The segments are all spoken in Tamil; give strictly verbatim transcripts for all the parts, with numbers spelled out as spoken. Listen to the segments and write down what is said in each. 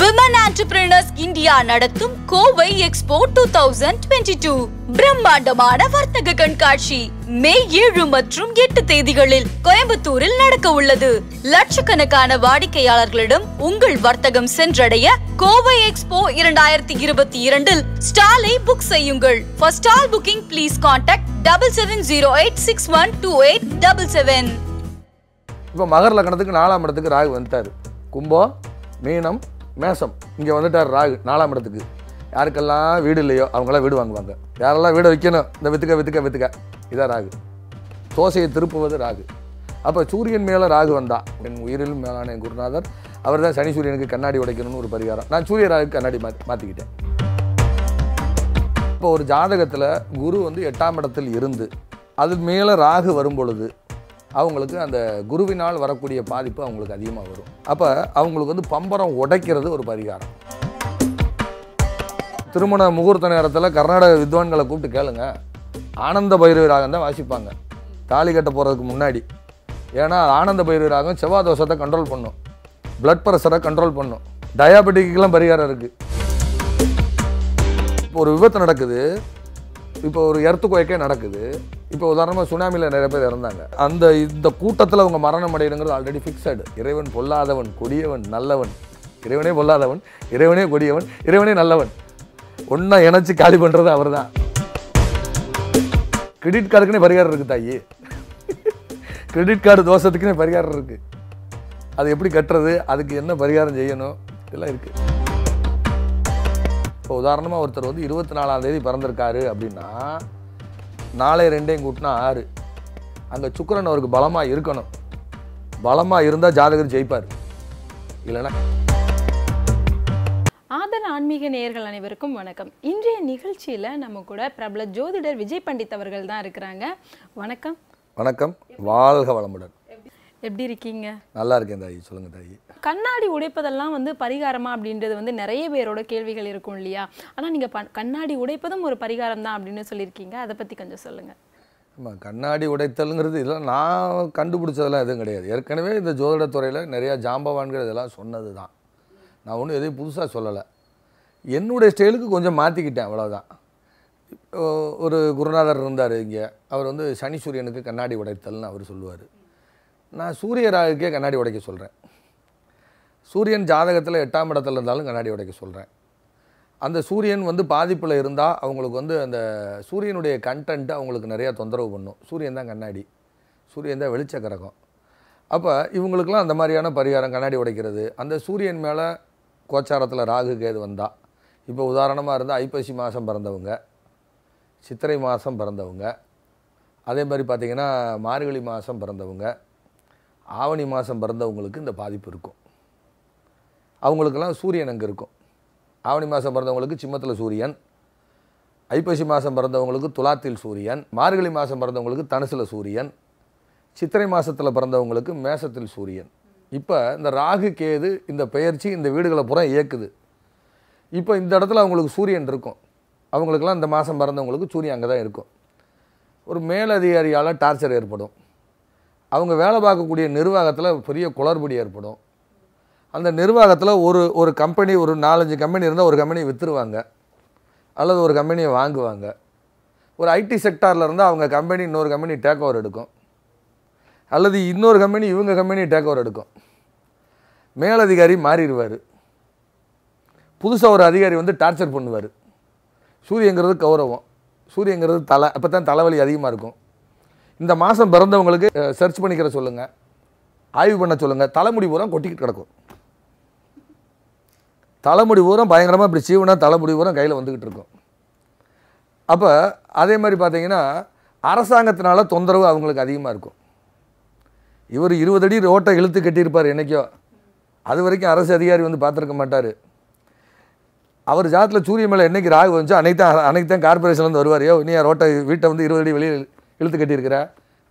Women Entrepreneurs India Nadatum Kovai Expo twenty twenty-two Bram Madamada Vartagakan Kashi May seventh மற்றும் எட்டு தேதிகளில் கோயம்புத்தூரில் நடக்க உள்ளது. லட்சக்கணக்கான வாடிக்கையாளர்களிடம் உங்கள் வர்த்தகம் சென்றடைய கோவை எக்ஸ்போ twenty twenty-two இல் ஸ்டாலை புக் செய்யுங்கள். For stall booking please contact seven seven zero eight six one two eight seven seven. இப்போ மகர லக்னத்துக்கு நான்காம் இடத்துக்கு ராகு வந்தாரு. கும்பம், மீனம், மேசம் இங்க வந்துட்டார் ராகு நான்காம் இடத்துக்கு. யாருக்கெல்லாம் வீடு இல்லையோ அவங்கள வீடு வாங்குவாங்க. யாரெல்லாம் வீடு வைக்கணும் இந்த வித்துக்க வித்துக்க வித்துக்க இதான் ராகு. தோசையை திருப்புவது ராகு. அப்ப சூரியன் மேல ராகு வந்தா என் உயிரிலும் மேலான என் குருநாதர் அவர் தான் சனி சூரியனுக்கு கண்ணாடி உடைக்கணும்னு ஒரு பரிகாரம். நான் சூரிய ராகுக்கு கண்ணாடி மாத்திக்கிட்டேன். இப்போ ஒரு ஜாதகத்துல குரு வந்து எட்டாம் இடத்தில் இருந்து அது மேல ராகு வரும் பொழுது அவங்களுக்கு அந்த குருவினால் வரக்கூடிய பாதிப்பு அவங்களுக்கு அதிகமா வரும். அப்ப அவங்களுக்கு வந்து பம்பரம் உடைக்கிறது ஒரு பரிகாரம். திருமண முகூர்த்த நேரத்துல கர்நாடக வித்வான்களை கூப்பிட்டு கேளுங்க. ஆனந்த பைரவி ராகம் தான் வாசிப்பாங்க தாலி கட்ட போகிறதுக்கு முன்னாடி. ஏன்னா ஆனந்த பைரவி ராகம் செவ்வாய் தோஷத்தை கண்ட்ரோல் பண்ணும், பிளட் ப்ரெஷரை கண்ட்ரோல் பண்ணும், டயாபெட்டிக்கெல்லாம் பரிகாரம் இருக்குது. இப்போ ஒரு விபத்து நடக்குது, இப்போ ஒரு எர்த்து குவேக்கே நடக்குது, இப்போ உதாரணமாக சுனாமியில் நிறைய பேர் இறந்தாங்க. அந்த இந்த கூட்டத்தில் அவங்க மரணம் அடையணுங்கிறது ஆல்ரெடி ஃபிக்ஸடு. இறைவன் பொல்லாதவன் கொடியவன் நல்லவன், இறைவனே பொல்லாதவன், இறைவனே கொடியவன், இறைவனே நல்லவன், ஒன்றா இணைச்சி காலி பண்ணுறது அவர் தான். கிரெடிட் கார்டுக்குன்னே பரிகாரம் இருக்குது தாயி, கிரெடிட் கார்டு தோஷத்துக்குன்னே பரிகாரம் இருக்குது. அது எப்படி கட்டுறது, அதுக்கு என்ன பரிகாரம் செய்யணும், இதெல்லாம் இருக்குது. இப்போ உதாரணமாக ஒருத்தர் வந்து இருபத்தி நாலாம் தேதி பிறந்திருக்காரு அப்படின்னா நாளை ரெண்டையும் கூட்டினா ஆறு. அங்கே சுக்கிரன் அவருக்கு பலமாக இருக்கணும். பலமாக இருந்தால் ஜாதகர் ஜெயிப்பார், இல்லைன்னா. ஆன்மீக நேயர்கள் அனைவருக்கும் வணக்கம். இன்றைய நிகழ்ச்சியில நம்ம கூட பிரபல ஜோதிடர் விஜய் பண்டிட் அவர்கள் தான் இருக்கிறாங்க. வணக்கம். வணக்கம், வாழ்க வளமுடன். எப்படி இருக்கீங்க? நல்லா இருக்கேன் தாயி, சொல்லுங்க தாயி. கண்ணாடி உடைப்பதெல்லாம் வந்து பரிகாரமா அப்படின்றது வந்து நிறைய பேரோட கேள்விகள் இருக்கும் இல்லையா? ஆனா நீங்க கண்ணாடி உடைப்பதும் ஒரு பரிகாரம் தான் அப்படின்னு சொல்லியிருக்கீங்க, அதை பத்தி கொஞ்சம் சொல்லுங்க. ஆமா, கண்ணாடி உடைத்தல்ங்கிறது இதெல்லாம் நான் கண்டுபிடிச்சதெல்லாம் எதுவும் கிடையாது. ஏற்கனவே இந்த ஜோதிட துறையில நிறைய ஜாம்பவான்கள் இதெல்லாம் சொன்னதுதான். நான் ஒன்றும் எதையும் புதுசா சொல்லலை, என்னுடைய ஸ்டைலுக்கு கொஞ்சம் மாற்றிக்கிட்டேன், அவ்வளோதான். ஒரு குருநாதர் இருந்தார் இங்கே, அவர் வந்து சனி சூரியனுக்கு கண்ணாடி உடைத்தல்னு அவர் சொல்லுவார். நான் சூரிய ராகுக்கே கண்ணாடி உடைக்க சொல்கிறேன். சூரியன் ஜாதகத்தில் எட்டாம் இடத்துல இருந்தாலும் கண்ணாடி உடைக்க சொல்கிறேன். அந்த சூரியன் வந்து பாதிப்பில் இருந்தால் அவங்களுக்கு வந்து அந்த சூரியனுடைய கண்டென்ட்டு அவங்களுக்கு நிறையா தொந்தரவு பண்ணும். சூரியன் தான் கண்ணாடி, சூரியன் தான் வெளிச்ச கிரகம். அப்போ இவங்களுக்கெல்லாம் அந்த மாதிரியான பரிகாரம் கண்ணாடி உடைக்கிறது. அந்த சூரியன் மேலே கோச்சாரத்தில் ராகு கேது வந்தால், இப்போ உதாரணமாக இருந்தால் ஐப்பசி மாதம் பிறந்தவங்க, சித்திரை மாதம் பிறந்தவங்க, அதே மாதிரி பார்த்திங்கன்னா மார்கழி மாதம் பிறந்தவங்க, ஆவணி மாதம் பிறந்தவங்களுக்கு இந்த பாதிப்பு இருக்கும். அவங்களுக்கெல்லாம் சூரியன் அங்கே இருக்கும். ஆவணி மாதம் பிறந்தவங்களுக்கு சிம்மத்தில் சூரியன், ஐப்பசி மாதம் பிறந்தவங்களுக்கு துலாத்தில் சூரியன், மார்கழி மாதம் பிறந்தவங்களுக்கு தனுசில் சூரியன், சித்திரை மாதத்தில் பிறந்தவங்களுக்கு மேசத்தில் சூரியன். இப்போ இந்த ராகு கேது இந்த பெயர்ச்சி இந்த வீடுகளை பூரா இயக்குது. இப்போ இந்த இடத்துல அவங்களுக்கு சூரியன் இருக்கும். அவங்களுக்கெல்லாம் இந்த மாதம் பிறந்தவங்களுக்கு சூரியன் அங்கே தான் இருக்கும். ஒரு மேலதிகாரியால் டார்ச்சர் ஏற்படும், அவங்க வேலை பார்க்கக்கூடிய நிர்வாகத்தில் பெரிய குளறுபடி ஏற்படும். அந்த நிர்வாகத்தில் ஒரு ஒரு கம்பெனி ஒரு நாலஞ்சு கம்பெனி இருந்தால் ஒரு கம்பெனியை விற்றுருவாங்க, அல்லது ஒரு கம்பெனியை வாங்குவாங்க. ஒரு ஐடி செக்டாரில் இருந்தால் அவங்க கம்பெனி இன்னொரு கம்பெனி டேக் ஓவர் எடுக்கும், அல்லது இன்னொரு கம்பெனி இவங்க கம்பெனி டேக் ஓவர் எடுக்கும். மேலதிகாரி மாறிடுவார், புதுசாக ஒரு அதிகாரி வந்து டார்ச்சர் பண்ணுவார். சூரியங்கிறது கௌரவம், சூரியங்கிறது தலை, அப்போ தான் தலைவலி அதிகமாக இருக்கும். இந்த மாதம் பிறந்தவங்களுக்கு சர்ச் பண்ணிக்கிற சொல்லுங்கள், ஆய்வு பண்ண சொல்லுங்கள். தலைமுடி பூரா கொட்டிக்கிட்டு கிடக்கும், தலைமுடி பூரா பயங்கரமாக இப்படி சீவனா தலைமுடி பூரா கையில் வந்துக்கிட்டு இருக்கும். அப்போ அதே மாதிரி பார்த்திங்கன்னா அரசாங்கத்தினால தொந்தரவு அவங்களுக்கு அதிகமாக இருக்கும். இவர் இருபது அடி ரோட்டை இழுத்து கட்டியிருப்பார் என்றைக்கோ, அது வரைக்கும் அரசு அதிகாரி வந்து பார்த்துருக்க மாட்டார். அவர் ஜாதத்தில் சூரிய மேலே என்றைக்கு ராகு வந்துச்சோ அன்னைக்கு தான் அன்னைக்கு தான் கார்பரேஷன்லேருந்து வருவார். யோ, நீ ரோட்டை வீட்டை வந்து இருபது அடி வெளியில் இழுத்து கட்டியிருக்கிற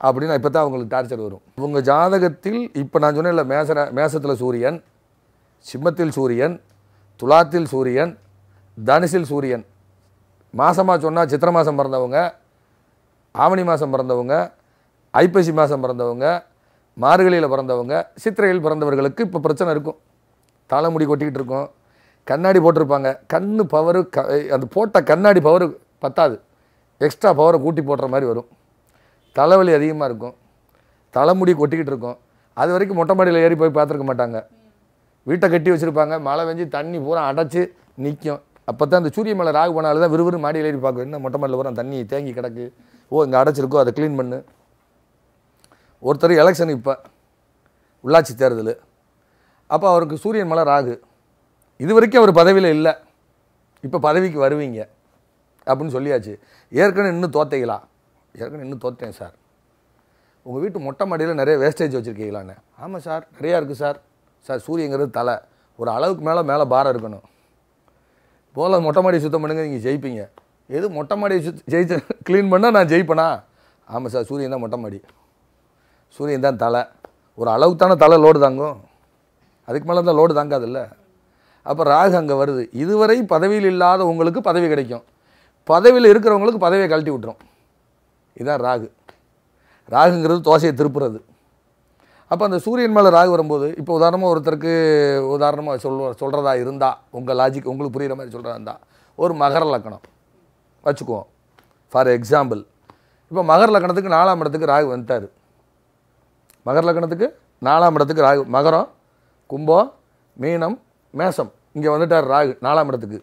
அப்படின்னு இப்போ தான் அவங்களுக்கு டார்ச்சர் வரும். உங்கள் ஜாதகத்தில் இப்போ நான் சொன்னேன் இல்லை, மேச மேசத்தில் சூரியன், சிம்மத்தில் சூரியன், துலாத்தில் சூரியன், தனுசில் சூரியன், மாதமாக சொன்னால் சித்திரை மாதம் பிறந்தவங்க, ஆவணி மாதம் பிறந்தவங்க, ஐப்பசி மாதம் பிறந்தவங்க, மார்கழியில் பிறந்தவங்க, சித்திரையில் பிறந்தவர்களுக்கு இப்போ பிரச்சனை இருக்கும். தாளமுடி கொட்டிக்கிட்டு இருக்கோம், கண்ணாடி போட்டிருப்பாங்க, கண்ணு பவர் அது போட்ட கண்ணாடி பவர் பத்தாது, எக்ஸ்ட்ரா பவரை கூட்டி போடுற மாதிரி வரும், தலைவலி அதிகமாக இருக்கும், தலைமுடி கொட்டிக்கிட்டு இருக்கும், அது வரைக்கும் மொட்டை மாடியில் ஏறி போய் பார்த்துருக்க மாட்டாங்க, வீட்டை கட்டி வச்சுருப்பாங்க, மழை வெஞ்சி தண்ணி பூரா அடைச்சி நிற்கும், அப்போ தான் அந்த சூரிய மலை ராகு போனால தான் விறுவிறு மாடியில் ஏறி பார்க்கும், என்ன மொட்டை மாடியில் பூரா தண்ணி தேங்கி கிடக்கு, ஓ இங்கே அடைச்சிருக்கோ அதை க்ளீன் பண்ணு. ஒருத்தர் எலெக்ஷன் இப்போ உள்ளாட்சி தேர்தல், அப்போ அவருக்கு சூரியன் மலை ராகு, இது வரைக்கும் அவர் பதவியில் இல்லை, இப்போ பதவிக்கு வருவீங்க அப்படின்னு சொல்லியாச்சு, ஏற்கனவே இன்னும் தோத்தைகளா, ஏற்கனவே இன்னும் தோற்றேன் சார், உங்கள் வீட்டு மொட்டை மாடியில் நிறைய வேஸ்டேஜ் வச்சுருக்கீங்களான்னு, ஆமாம் சார் நிறையா இருக்குது சார், சார் சூரியங்கிறது தலை, ஒரு அளவுக்கு மேலே மேலே பாரம் இருக்கணும், போல மொட்டை மாடியை சுத்தம் பண்ணுங்க நீங்கள் ஜெயிப்பீங்க, எது மொட்டை மாடியை சுத் ஜெயிச்சு க்ளீன் பண்ணால் நான் ஜெயிப்பேனா, ஆமாம் சார் சூரியன் தான் மொட்டை மாடி, சூரியன் தான் தலை, ஒரு அளவுக்கு தானே தலை லோடு தாங்கும், அதுக்கு மேலே தான் லோடு தாங்காதில்ல, அப்போ ராகு அங்கே வருது, இதுவரை பதவியில் இல்லாத உங்களுக்கு பதவி கிடைக்கும், பதவியில் இருக்கிறவங்களுக்கு பதவியை கழட்டி விட்டுரும், இதுதான் ராகு, ராகுங்கிறது தோசையை திருப்புறது. அப்போ அந்த சூரியன் மேலே ராகு வரும்போது இப்போ உதாரணமாக ஒருத்தருக்கு உதாரணமாக சொல்ல சொல்கிறதா இருந்தால் உங்கள் லாஜிக் உங்களுக்கு புரிகிற மாதிரி சொல்கிறதா இருந்தால் ஒரு மகர லக்கணம் வச்சுக்குவோம் ஃபார் எக்ஸாம்பிள், இப்போ மகர லக்கணத்துக்கு நாலாம் இடத்துக்கு ராகு வந்துட்டார், மகர லக்கணத்துக்கு நாலாம் இடத்துக்கு ராகு, மகரம் கும்பம் மீனம் மேஷம் இங்கே வந்துட்டார் ராகு நாலாம் இடத்துக்கு,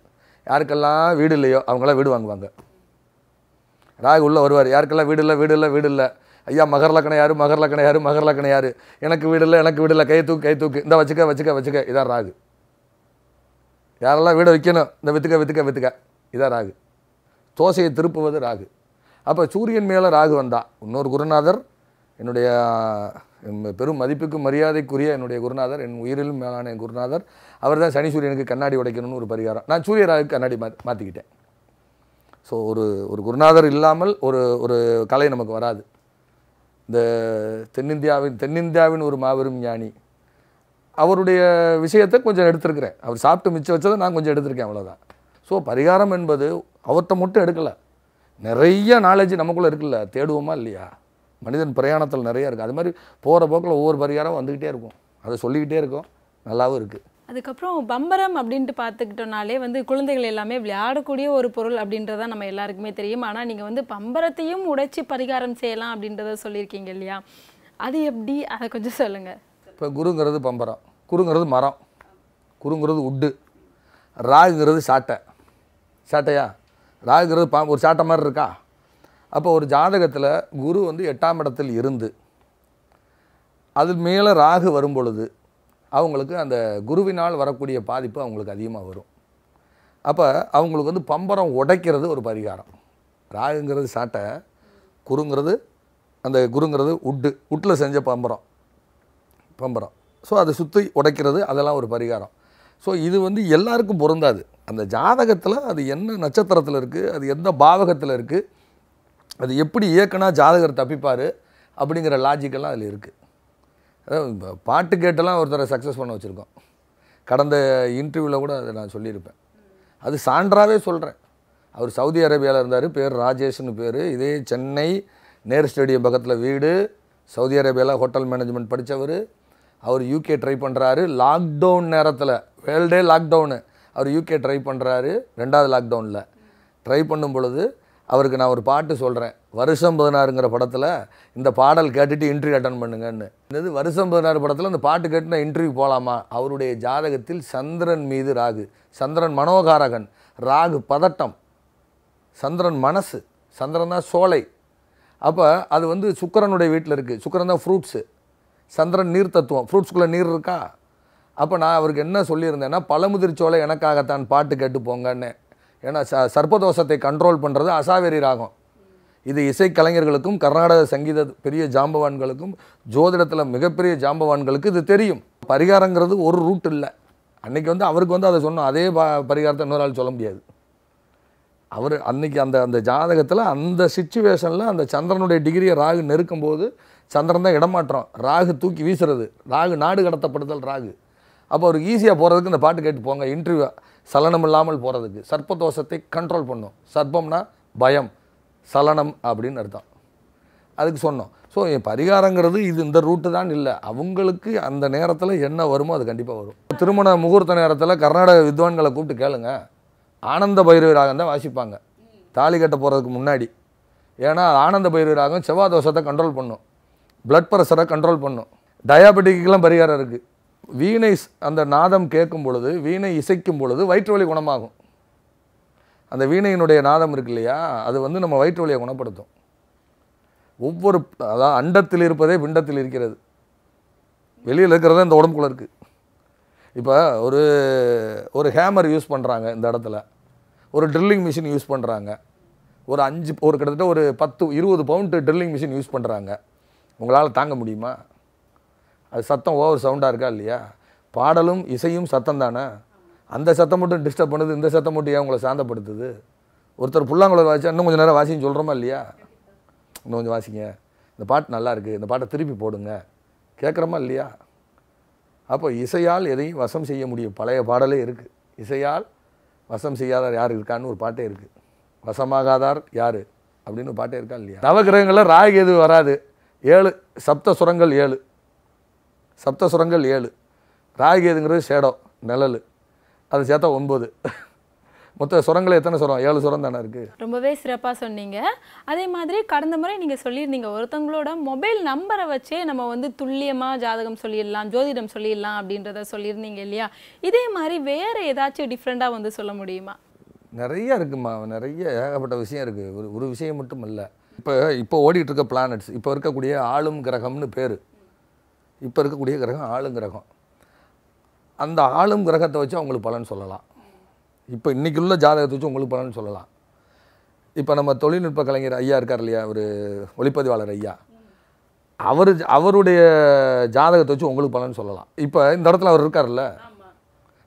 யாருக்கெல்லாம் வீடு இல்லையோ அவங்களாம் வீடு வாங்குவாங்க, ராகு உள்ளே வருவார், யாருக்கெல்லாம் வீடு இல்லை வீடு இல்லை வீடு இல்லை, ஐயா மகர லக்கணம் யார் மகர லக்கணம் யார் மகர லக்கணம் யார், எனக்கு வீடு இல்லை எனக்கு வீடு இல்லை, கை தூக்கு கை தூக்கு, இந்த வச்சுக்க வச்சுக்க வச்சுக்க, இதான் ராகு, யாரெல்லாம் வீடை வைக்கணும் இந்த வித்துக்க வித்துக்க வித்துக்க, இதான் ராகு, தோசையை திருப்புவது ராகு. அப்போ சூரியன் மேலே ராகு வந்தால் இன்னொரு குருநாதர், என்னுடைய பெரும் மதிப்புக்கு மரியாதைக்குரிய என்னுடைய குருநாதர், என் உயிரிலும் மேலான என் குருநாதர், அவர் தான் சனி சூரியனுக்கு கண்ணாடி உடைக்கணும்னு ஒரு பரிகாரம், நான் சூரிய ராகுக்கு கண்ணாடி மா மாற்றிக்கிட்டேன். ஸோ ஒரு ஒரு குருநாதர் இல்லாமல் ஒரு ஒரு கலை நமக்கு வராது. இந்த தென்னிந்தியாவின் தென்னிந்தியாவின் ஒரு மாபெரும் ஞானி, அவருடைய விஷயத்தை கொஞ்சம் எடுத்திருக்கிறேன், அவர் சாப்பிட்டு மிச்சம் வச்சதை நான் கொஞ்சம் எடுத்திருக்கேன், அவ்வளோதான். ஸோ பரிகாரம் என்பது அவர்கிட்ட மட்டும் எடுக்கலை, நிறைய நாலேஜ் நமக்குள்ளே இருக்குல்ல, தேடுவோமா இல்லையா, மனிதன் பிரயாணத்தில் நிறையா இருக்குது, அது மாதிரி போகிற போக்கில் ஒவ்வொரு பரிகாரம் வந்துக்கிட்டே இருக்கும், அதை சொல்லிக்கிட்டே இருக்கும், நல்லாவும் இருக்குது. அதுக்கப்புறம் பம்பரம் அப்படின்ட்டு பார்த்துக்கிட்டோம்னாலே வந்து குழந்தைகள் எல்லாமே விளையாடக்கூடிய ஒரு பொருள் அப்படின்றத நம்ம எல்லாருக்குமே தெரியும். ஆனால் நீங்கள் வந்து பம்பரத்தையும் உடைச்சி பரிகாரம் செய்யலாம் அப்படின்றத சொல்லியிருக்கீங்க இல்லையா, அது எப்படி, அதை கொஞ்சம் சொல்லுங்கள். இப்போ குருங்கிறது பம்பரம், குருங்கிறது மரம், குருங்கிறது உட்டு, ராகுங்கிறது சாட்டை, சாட்டையா ராகுங்கிறது பா ஒரு சாட்டை மாதிரி இருக்கா. அப்போ ஒரு ஜாதகத்தில் குரு வந்து எட்டாம் இடத்தில் இருந்து அது மேலே ராகு வரும் பொழுது அவங்களுக்கு அந்த குருவினால் வரக்கூடிய பாதிப்பு அவங்களுக்கு அதிகமாக வரும். அப்போ அவங்களுக்கு வந்து பம்பரம் உடைக்கிறது ஒரு பரிகாரம், ராகுங்கிறது சாட்டை, குருங்கிறது அந்த குருங்கிறது உட்டு, உட்டில் செஞ்ச பம்பரம் பம்பரம் ஸோ அதை சுற்றி உடைக்கிறது, அதெல்லாம் ஒரு பரிகாரம். ஸோ இது வந்து எல்லாருக்கும் பொருந்தாது, அந்த ஜாதகத்தில் அது என்ன நட்சத்திரத்தில் இருக்குது, அது எந்த பாவகத்தில் இருக்குது, அது எப்படி இயக்குனா ஜாதகர் தப்பிப்பார் அப்படிங்கிற லாஜிக்கெல்லாம் அதில் இருக்குது. அதாவது பாட்டு கேட்டெல்லாம் ஒருத்தரை சக்ஸஸ் பண்ண வச்சுருக்கோம், கடந்த இன்டர்வியூவில் கூட அதை நான் சொல்லியிருப்பேன், அது சான்றாகவே சொல்கிறேன். அவர் சவுதி அரேபியாவில் இருந்தார், பேர் ராஜேஷ்னு பேர், இதே சென்னை நேரு ஸ்டேடியம் பக்கத்தில் வீடு, சவுதி அரேபியாவில் ஹோட்டல் மேனேஜ்மெண்ட் படித்தவர், அவர் யூகே ட்ரை பண்ணுறாரு, லாக்டவுன் நேரத்தில் வேர்ல்டே லாக்டவுனு, அவர் யூகே ட்ரை பண்ணுறாரு, ரெண்டாவது லாக்டவுனில் ட்ரை பண்ணும் பொழுது அவருக்கு நான் ஒரு பாட்டு சொல்கிறேன், வருஷம் பதினாறுங்கிற படத்தில் இந்த பாடல் கேட்டுட்டு இன்டர்வியூ அட்டன் பண்ணுங்கன்னு, இது வருஷம் பதினாறு படத்தில் அந்த பாட்டு கேட்டு நான் இன்டர்வியூ போகலாமா. அவருடைய ஜாதகத்தில் சந்திரன் மீது ராகு, சந்திரன் மனோகாரகன், ராகு பதட்டம், சந்திரன் மனசு, சந்திரன் தான் சோலை. அப்போ அது வந்து சுக்கரனுடைய வீட்டில் இருக்குது, சுக்கரன் தான் ஃப்ரூட்ஸு, சந்திரன் நீர் தத்துவம், ஃப்ரூட்ஸ்குள்ளே நீர் இருக்கா. அப்போ நான் அவருக்கு என்ன சொல்லியிருந்தேன்னா, பழமுதிர் சோலை எனக்காகத்தான் பாட்டு கேட்டு போங்கன்னு, ஏன்னா ச சர்ப்பதோஷத்தை கண்ட்ரோல் பண்ணுறது அசாவேரி ராகம், இது இசை கலைஞர்களுக்கும் கர்நாடக சங்கீத பெரிய ஜாம்பவான்களுக்கும் ஜோதிடத்தில் மிகப்பெரிய ஜாம்பவான்களுக்கு இது தெரியும். பரிகாரங்கிறது ஒரு ரூட் இல்லை, அன்றைக்கி வந்து அவருக்கு வந்து அதை சொன்னோம், அதே ப பரிகாரத்தை இன்னொரு சொல்ல முடியாது. அவர் அன்றைக்கி அந்த அந்த ஜாதகத்தில் அந்த சிச்சுவேஷனில் அந்த சந்திரனுடைய டிகிரியை ராகு நெருக்கும்போது சந்திரன் தான் இடமாற்றம், ராகு தூக்கி வீசுறது, ராகு நாடு கடத்தப்படுதல் ராகு. அப்போ அவருக்கு ஈஸியாக போகிறதுக்கு இந்த பாட்டு கேட்டு போங்க, இன்டர்வியூ சலனம் இல்லாமல் போகிறதுக்கு, சர்ப்பதோஷத்தை கண்ட்ரோல் பண்ணோம், சர்ப்பம்னா பயம், சலனம் அப்படின்னு அர்த்தம், அதுக்கு சொன்னோம். So, if you have a route, you can't get அந்த நேரத்துல என்ன வருமோ அது கண்டிப்பா வரும். திருமண முகூர்த்த நேரத்துல கர்நாடக வித்வான்களை கூப்பிட்டு கேளுங்க. ஆனந்த பைரவி ராகம் தான் வாசிப்பாங்க. தாலி கட்ட போறதுக்கு முன்னாடி. ஏனா ஆனந்த பைரவி ராகம் செவ்வாய் தோஷத்தை கண்ட்ரோல் பண்ணும். blood pressure-ஐ கண்ட்ரோல் பண்ணும். டயாபெட்டிக்கு எல்லாம் பரிகாரம் இருக்கு. வீணை அந்த நாதம் கேட்கும் பொழுது, வீணை இசைக்கும் பொழுது வயிற்று வலி குணமாகும். அந்த வீணையினுடைய நாதம் இருக்கு இல்லையா? அது வந்து நம்ம வயிற்று வலியை குணப்படுத்தும். ஒவ்வொரு அதாவது அண்டத்தில் இருப்பதே பிண்டத்தில் இருக்கிறது. வெளியில் இருக்கிறதே இந்த உடம்புக்குள்ள இருக்கு. இப்போ ஒரு ஒரு ஹேமர் யூஸ் பண்ணுறாங்க இந்த இடத்துல. ஒரு ட்ரில்லிங் மிஷின் யூஸ் பண்ணுறாங்க. ஒரு அஞ்சு ஒரு கிட்டத்தட்ட ஒரு பத்து இருபது பவுண்டு ட்ரில்லிங் மிஷின் யூஸ் பண்ணுறாங்க. உங்களால் தாங்க முடியுமா? அது சத்தம் ஓவர் சவுண்டாக இருக்கா இல்லையா? பாடலும் இசையும் சத்தம் தானே. அந்த சத்தம் மட்டும் டிஸ்டர்ப் பண்ணுது, இந்த சத்தம் மட்டும் ஏன் உங்களை சாந்தப்படுத்துது? ஒருத்தர் புல்லாங்குழல் வாசிச்சா இன்னும் கொஞ்சம் நேரம் வாசின்னு சொல்கிறோமா இல்லையா? இன்னும் கொஞ்சம் வாசிங்க, இந்த பாட்டு நல்லாயிருக்கு, இந்த பாட்டை திருப்பி போடுங்க, கேட்குறோமா இல்லையா? அப்போ இசையால் எதையும் வசம் செய்ய முடியும். பழைய பாடலே இருக்குது, இசையால் வசம் செய்யாதார் யார் இருக்கான்னு ஒரு பாட்டே இருக்குது. வசமாகாதார் யார் அப்படின்னு பாட்டே இருக்கா இல்லையா? நவகிரகங்களில் ராகு எது வராது? ஏழு சப்த சுரங்கள், ஏழு சப்த சுரங்கள், ஏழு ராகு எதுங்கிறது சேடம் நிழல், அது சேர்த்தா ஒன்பது. மொத்த சுரங்களை எத்தனை சுரம்? ஏழு சுரம் தானே இருக்குது. ரொம்பவே சிறப்பாக சொன்னீங்க. அதே மாதிரி கடந்த முறை நீங்கள் சொல்லியிருந்தீங்க, ஒருத்தவங்களோட மொபைல் நம்பரை வச்சே நம்ம வந்து துல்லியமாக ஜாதகம் சொல்லிடலாம், ஜோதிடம் சொல்லிடலாம் அப்படின்றத சொல்லியிருந்தீங்க இல்லையா? இதே மாதிரி வேறு ஏதாச்சும் டிஃப்ரெண்ட்டாக வந்து சொல்ல முடியுமா? நிறைய இருக்குமா, நிறைய ஏகப்பட்ட விஷயம் இருக்குது. ஒரு ஒரு விஷயம் மட்டும் இல்லை. இப்போ இப்போ ஓடிட்டுருக்க பிளானட்ஸ், இப்போ இருக்கக்கூடிய ஆளும் கிரகம்னு பேர். இப்போ இருக்கக்கூடிய கிரகம் ஆளும் கிரகம். அந்த ஆளும் கிரகத்தை வச்சு அவங்களுக்கு பலன் சொல்லலாம். இப்போ இன்றைக்குள்ள ஜாதகத்தை வச்சு உங்களுக்கு பலன்னு சொல்லலாம். இப்போ நம்ம தொழில்நுட்ப கலைஞர் ஐயா இருக்கார் இல்லையா, ஒரு ஒளிப்பதிவாளர் ஐயா, அவர் அவருடைய ஜாதகத்தை வச்சு உங்களுக்கு பலன்னு சொல்லலாம். இப்போ இந்த இடத்துல அவர் இருக்கார்ல,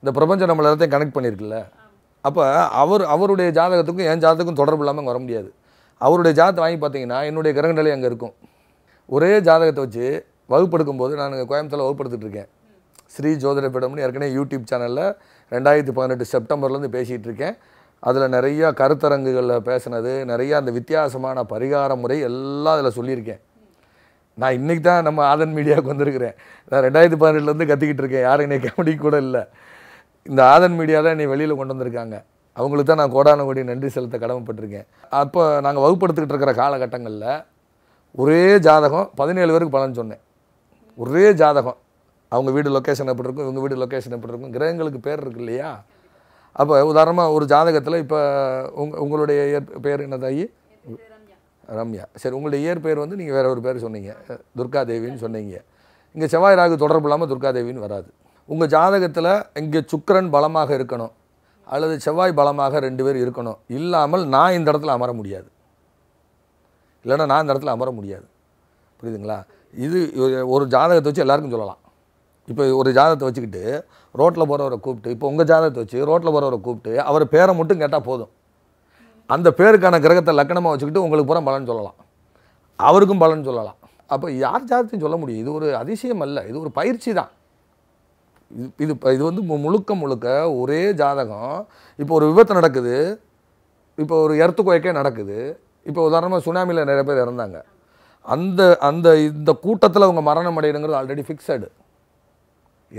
இந்த பிரபஞ்சம் நம்மள எல்லாத்தையும் கனெக்ட் பண்ணியிருக்குல்ல. அப்போ அவர் அவருடைய ஜாதகத்துக்கும் என் ஜாதகத்துக்கும் தொடர்பு இல்லாமல் வர முடியாது. அவருடைய ஜாதகத்தை வாங்கி பார்த்தீங்கன்னா என்னுடைய கிரகநிலை அங்கே இருக்கும். ஒரே ஜாதகத்தை வச்சு வகுப்படுக்கும்போது, நான் கோயம்புத்தூரில் வகுப்படுத்திட்டுருக்கேன் ஸ்ரீ ஜோதிட பீடம்னு ஏற்கனவே யூடியூப் சேனலில் ரெண்டாயிரத்தி பதினெட்டு செப்டம்பர்லேருந்து பேசிகிட்டு இருக்கேன். அதில் நிறையா கருத்தரங்குகளில் பேசினது, நிறையா அந்த வித்தியாசமான பரிகார முறை எல்லாம் அதில் சொல்லியிருக்கேன். நான் இன்றைக்கி தான் நம்ம ஆதன் மீடியாவுக்கு வந்திருக்கிறேன். நான் ரெண்டாயிரத்தி பதினெட்டுலேருந்து கற்றுக்கிட்டு இருக்கேன். யாரும் என்னை கபடி கூட இல்லை, இந்த ஆதன் மீடியா தான் என்னை வெளியில் கொண்டு வந்திருக்காங்க. அவங்களுக்கு தான் நான் கோடான கோடி நன்றி செலுத்த கடமைப்பட்டிருக்கேன். அப்போ நாங்கள் வகுப்படுத்திக்கிட்டு இருக்கிற காலகட்டங்களில் ஒரே ஜாதகம் பதினேழு பேருக்கு பலன் சொன்னேன். ஒரே ஜாதகம், அவங்க வீடு லொக்கேஷன் எப்படி இருக்கும், இவங்க வீடு லொக்கேஷன் எப்படி இருக்கும், கிரகங்களுக்கு பேர் இருக்கு இல்லையா? அப்போ உதாரணமாக ஒரு ஜாதகத்தில் இப்போ உங் உங்களுடைய இயற் பேர் என்னதாகி ரம்யா, சரி உங்களுடைய இயற் பேர் வந்து நீங்கள் வேறு ஒரு பேர் சொன்னீங்க, துர்காதேவின்னு சொன்னீங்க. இங்கே செவ்வாய் ராகு தொடர்பு இல்லாமல் துர்காதேவின்னு வராது. உங்கள் ஜாதகத்தில் இங்கே சுக்கிரன் பலமாக இருக்கணும், அல்லது செவ்வாய் பலமாக ரெண்டு பேர் இருக்கணும். இல்லாமல் நான் இந்த இடத்துல அமர முடியாது, இல்லைன்னா நான் இந்த இடத்துல அமர முடியாது. புரியுதுங்களா? இது ஒரு ஜாதகத்தை வச்சு எல்லாருக்கும் சொல்லலாம். இப்போ ஒரு ஜாதகத்தை வச்சுக்கிட்டு ரோட்டில் போகிறவரை கூப்பிட்டு, இப்போ உங்கள் ஜாதகத்தை வச்சு ரோட்டில் போகிறவரை கூப்பிட்டு அவர் பேரை மட்டும் கேட்டால் போதும். அந்த பேருக்கான கிரகத்தை லக்கணமாக வச்சுக்கிட்டு உங்களுக்கு பூரா பலன்னு சொல்லலாம், அவருக்கும் பலன்னு சொல்லலாம். அப்போ யார் ஜாதகத்தையும் சொல்ல முடியும். இது ஒரு அதிசயம் அல்ல, இது ஒரு பயிற்சி தான். இது இது இது வந்து முழுக்க முழுக்க ஒரே ஜாதகம். இப்போ ஒரு விபத்து நடக்குது, இப்போ ஒரு எர்த்து குயக்கே நடக்குது. இப்போ உதாரணமாக சுனாமியில் நிறைய பேர் இறந்தாங்க. அந்த அந்த இந்த கூட்டத்தில் அவங்க மரணம் அடையணுங்கிறது ஆல்ரெடி ஃபிக்ஸடு.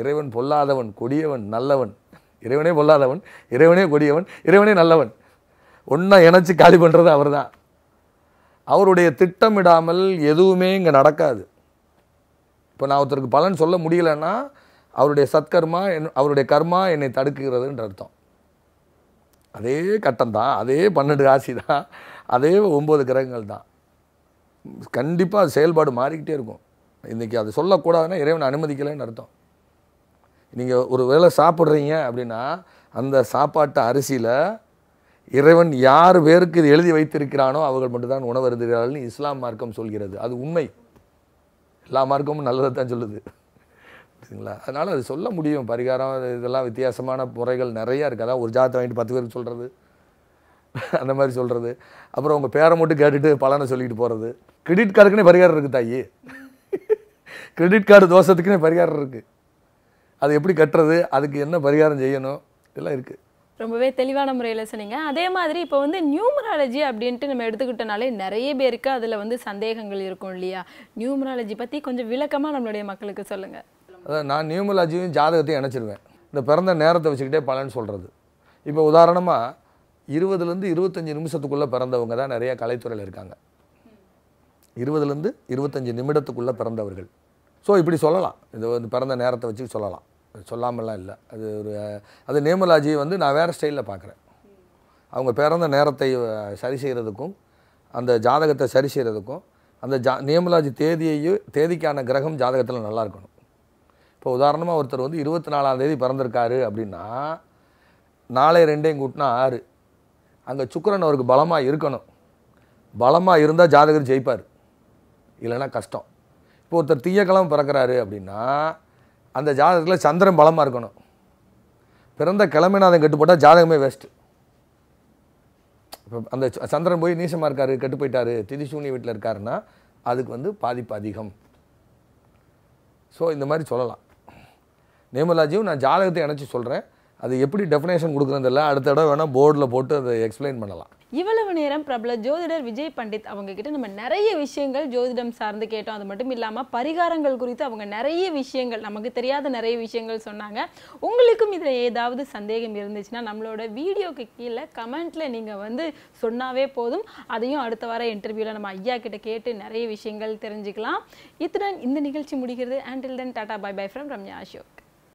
இறைவன் பொல்லாதவன், கொடியவன், நல்லவன். இறைவனே பொல்லாதவன், இறைவனே கொடியவன், இறைவனே நல்லவன். ஒன்றா இணைச்சி காலி பண்ணுறது அவர் தான். அவருடைய திட்டமிடாமல் எதுவுமே இங்கே நடக்காது. இப்போ நான் ஒருத்தருக்கு பலன் சொல்ல முடியலைன்னா அவருடைய சத்கர்மா என் அவருடைய கர்மா என்னை தடுக்குகிறதுன்ற அர்த்தம். அதே கட்டம் தான், அதே பன்னெண்டு ராசி தான், அதே ஒம்பது கிரகங்கள் தான். கண்டிப்பாக செயல்பாடு மாறிக்கிட்டே இருக்கும். இன்றைக்கி அது சொல்லக்கூடாதுன்னா இறைவன் அனுமதிக்கலைன்னு அர்த்தம். நீங்கள் ஒரு வேளை சாப்பிட்றீங்க அப்படின்னா அந்த சாப்பாட்டு அரிசியில் இறைவன் யார் பேருக்கு இது எழுதி வைத்திருக்கிறானோ அவர்கள் மட்டும்தான் உணவருந்துகிறார்கள்னு இஸ்லாம் மார்க்கம் சொல்கிறது. அது உண்மை. எல்லா மார்க்கமும் நல்லதை தான் சொல்லுது. சரிங்களா? அதனால் அது சொல்ல முடியும். பரிகாரம் இதெல்லாம் வித்தியாசமான முறைகள் நிறையா இருக்குது. அதான் ஒரு ஜாதகத்தை வாங்கிட்டு பத்து பேருக்கு சொல்கிறது, அந்த மாதிரி சொல்கிறது. அப்புறம் உங்கள் பேரை மட்டும் கேட்டுட்டு பலனை சொல்லிக்கிட்டு போகிறது. கிரெடிட் கார்டுக்குன்னே பரிகாரம் இருக்குது தாயி. கிரெடிட் கார்டு தோஷத்துக்குன்னே பரிகாரம் இருக்குது. அது எப்படி கட்டுறது, அதுக்கு என்ன பரிகாரம் செய்யணும், இதெல்லாம் இருக்குது. ரொம்பவே தெளிவான முறையில சொன்னீங்க. அதே மாதிரி இப்போ வந்து நியூமராலஜி அப்படினு நம்ம எடுத்துக்கிட்டனாலே நிறைய பேருக்கு அதுல வந்து சந்தேகங்கள் இருக்கும் இல்லையா? நியூமராலஜி பத்தி கொஞ்சம் விளக்கமா நம்மளுடைய மக்களுக்கு சொல்லுங்க. அதான் நான் நியூமராலஜியும் ஜாதகத்தையும் இணைச்சிடுவேன். இந்த பிறந்த நேரத்தை வச்சுக்கிட்டே பலன் சொல்றது. இப்போ உதாரணமா இருபதுல இருந்து இருபத்தஞ்சு நிமிஷத்துக்குள்ள பிறந்தவங்க தான் நிறைய கலைத்துறையில் இருக்காங்க. இருபதுல இருந்து இருபத்தஞ்சு நிமிடத்துக்குள்ள பிறந்தவர்கள். சோ இப்படி சொல்லலாம். இது பிறந்த நேரத்தை வச்சு சொல்லலாம். சொல்லாமலாம் இல்ல. அது ஒரு அது நியூமராலஜி வந்து நான் வேற ஸ்டைல்ல பார்க்கறேன். அவங்க பிறந்த நேரத்தை சரி செய்யிறதுக்கும் அந்த ஜாதகத்தை சரி செய்யிறதுக்கும் அந்த நியூமராலஜி தேதியை தேதிக்கான கிரகம் ஜாதகத்துல நல்லா இருக்கணும். இப்போ உதாரணமா ஒருத்தர் வந்து இருபத்தி நான்காம் தேதி பிறந்திருக்காரு அப்படினா நாளை ரெண்டையும் கூட்டினா ஆறு. அங்க சுக்கிரன் அவருக்கு பலமா இருக்கணும். பலமா இருந்தா ஜாதகர் ஜெயிப்பார். இல்லனா கஷ்டம். இப்போ ஒருத்தர் தியக்கிழமை பிறக்கறாரு அப்படினா அந்த ஜாதகத்துல சந்திரன் பலமா இருக்கணும். பிறந்த கிழமைநாதன் கெட்டு போட்டா ஜாதகமே வேஸ்ட். அந்த சந்திரன் போய் நீசமா இருக்காரு, கெட்டு போயிட்டாரு, திதிசூனி வீட்டில் இருக்காருன்னா அதுக்கு வந்து பாதிப்பு அதிகம். ஸோ இந்த மாதிரி சொல்லலாம். நியூமராலஜியும் நான் ஜாதகத்தை இணைச்சு சொல்றேன். அது எப்படி டெஃபினேஷன் கொடுக்குறதில்ல. அடுத்த இடம் வேணா போர்டில் போட்டு அதை எக்ஸ்பிளைன் பண்ணலாம். இவ்வளவு நேரம் பிரபல ஜோதிடர் விஜய் பண்டிட் அவங்க கிட்ட நம்ம நிறைய விஷயங்கள் ஜோதிடம் சார்ந்து கேட்டோம். அது மட்டும் இல்லாமல் பரிகாரங்கள் குறித்து அவங்க நிறைய விஷயங்கள் நமக்கு தெரியாத நிறைய விஷயங்கள் சொன்னாங்க. உங்களுக்கும் இதில் ஏதாவது சந்தேகம் இருந்துச்சுன்னா நம்மளோட வீடியோக்கு கீழே கமெண்ட்ல நீங்கள் வந்து சொன்னாவே போதும். அதையும் அடுத்த வார இன்டர்வியூவில் நம்ம ஐயா கிட்ட கேட்டு நிறைய விஷயங்கள் தெரிஞ்சுக்கலாம். இத்துடன் இந்த நிகழ்ச்சி முடிகிறது. Until then tata bye bye from Ramya Aso.